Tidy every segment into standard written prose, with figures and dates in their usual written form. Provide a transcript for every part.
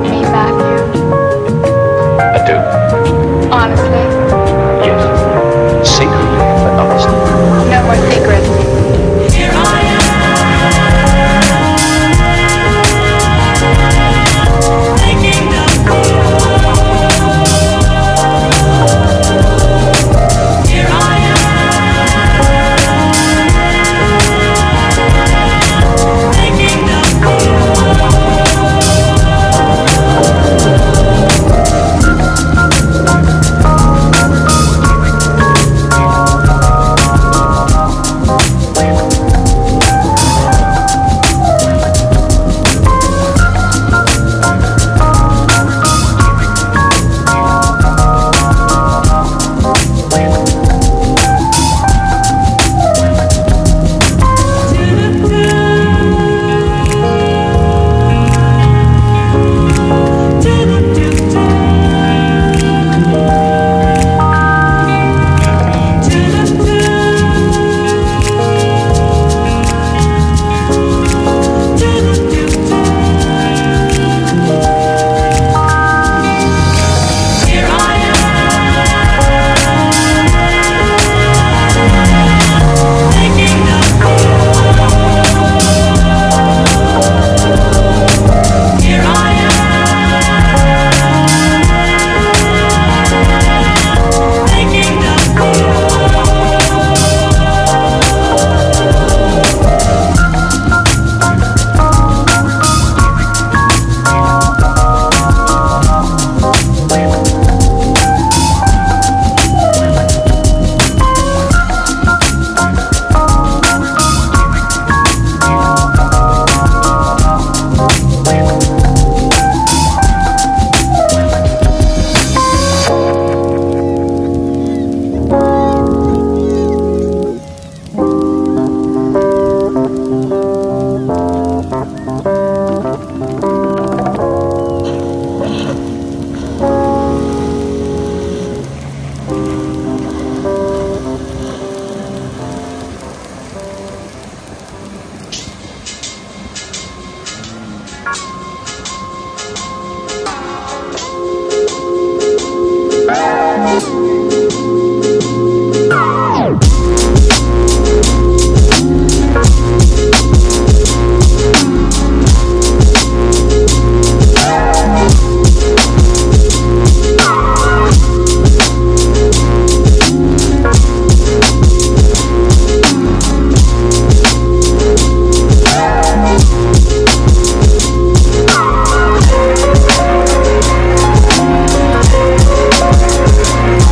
love me, Matthew? I do. Honestly? Yes. Secretly, but honestly. No more secrets. Here I am, making the world. Here I am, making the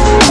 world.